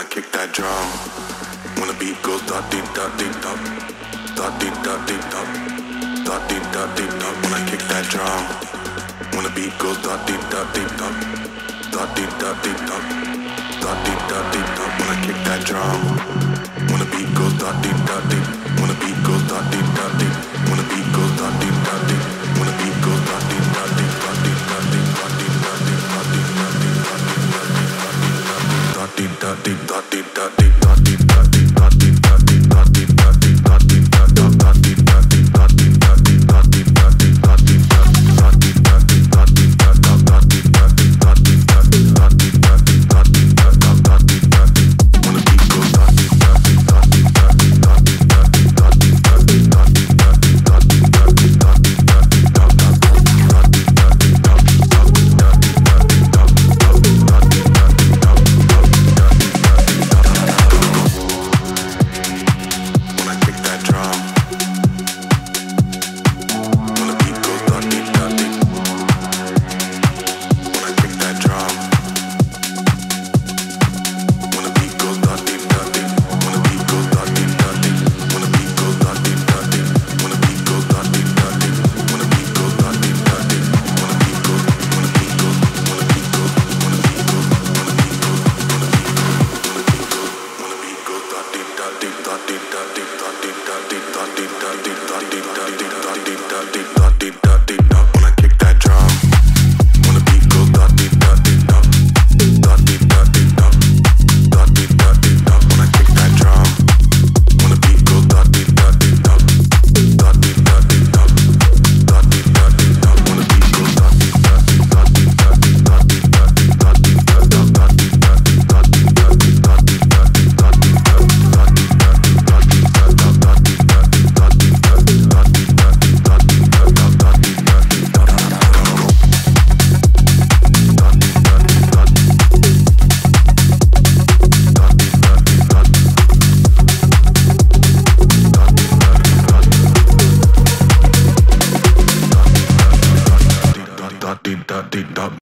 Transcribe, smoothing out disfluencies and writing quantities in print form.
I kick that drum. When the beat goes da dee da dee da, da dee da dee da, da dee da dee da. When I kick that drum. When the beat goes da dee da dee da, da dee da dee da, da dee da dee da. When I kick that drum. When the beat goes da dee da dee. When the beat goes da dee da dee. When the beat goes da dee da dee. When the beat goes da dee da dee da dee da dee da dee da dee da dee da dee da dee da dee. Da di da di da di da di da di da di da di da di da di da di da di da da da di da di da di da di da di da di da di da da di da di da di da da da di da di da di da di da di da di da di da da da di da di. When the beat goes da di da di da di da di da di da di da di da di da di da di da di da di da di da di da da di da di da di da di da da di da di.